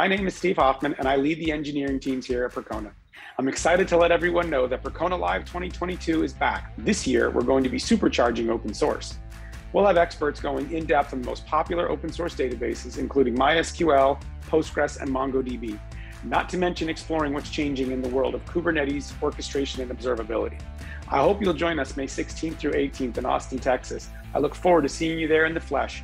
My name is Steve Hoffman, and I lead the engineering teams here at Percona. I'm excited to let everyone know that Percona Live 2022 is back. This year, we're going to be supercharging open source. We'll have experts going in depth on the most popular open source databases, including MySQL, Postgres, and MongoDB, not to mention exploring what's changing in the world of Kubernetes, orchestration, and observability. I hope you'll join us May 16th through 18th in Austin, Texas. I look forward to seeing you there in the flesh.